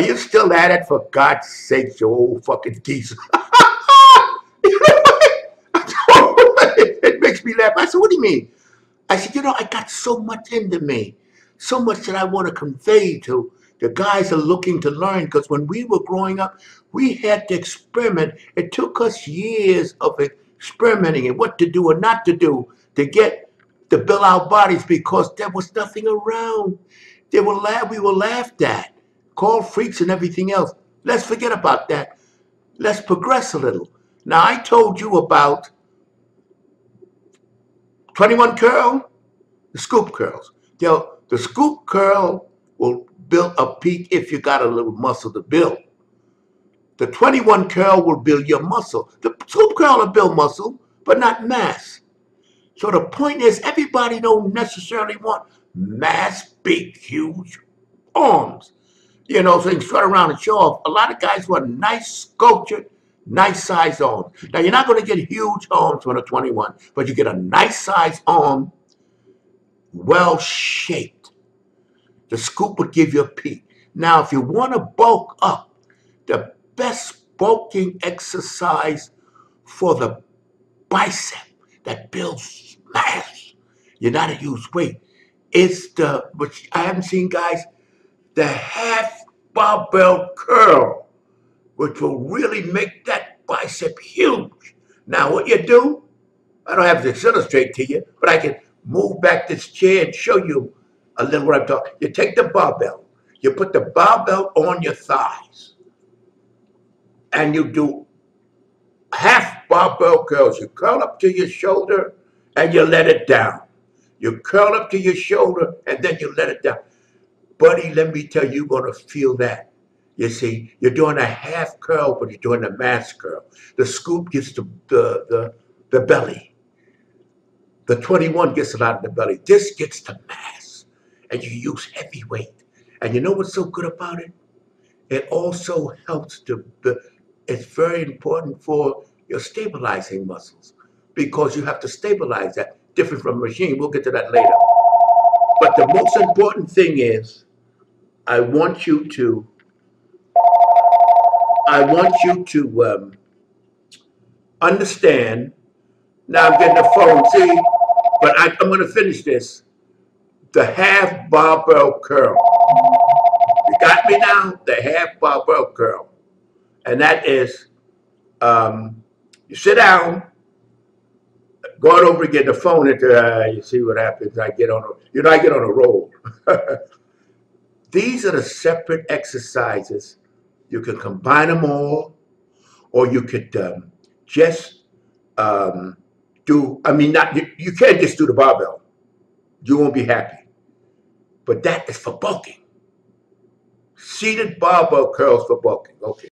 are you still at it? For God's sake, you old fucking geese. It makes me laugh. I said, what do you mean? I said, you know, I got so much into me, so much that I want to convey to the guys are looking to learn, because when we were growing up, we had to experiment. It took us years of experimenting and what to do and not to do to get to build our bodies, because there was nothing around. They were we were laughed at, called freaks and everything else. Let's forget about that. Let's progress a little. Now, I told you about 21 curl, the scoop curls. The scoop curl will build a peak if you got a little muscle to build. The 21 curl will build your muscle. The scoop curl will build muscle, but not mass. So the point is, everybody don't necessarily want mass, big, huge arms. You know, so you can strut around and show off. A lot of guys want nice, sculptured, nice size arms. Now, you're not going to get huge arms when a 21, but you get a nice size arm, well shaped. The scoop will give you a peak. Now, if you want to bulk up, the best bulking exercise for the bicep that builds mass, you're not to use weight. It's the, which I haven't seen guys, the half barbell curl, which will really make that bicep huge. Now what you do, I don't have this illustrate to you, but I can move back this chair and show you a little what I'm talking. You take the barbell, you put the barbell on your thighs, and you do half barbell curls. You curl up to your shoulder and you let it down. You curl up to your shoulder and then you let it down. Buddy, let me tell you, you're going to feel that. You see, you're doing a half curl, but you're doing a mass curl. The scoop gets the belly. The 21 gets a lot of the belly. This gets the mass. And you use heavy weight. And you know what's so good about it? It also helps to, it's very important for your stabilizing muscles, because you have to stabilize that. Different from machine. We'll get to that later. But the most important thing is, I want you to understand. Now I'm getting the phone, see? But I'm going to finish this. The half barbell curl. You got me now? The half barbell curl. And that is, you sit down. Going over again, the phone, you see what happens. I get on a roll. These are the separate exercises. You can combine them all, or you could you can't just do the barbell. You won't be happy. But that is for bulking. Seated barbell curls for bulking. Okay.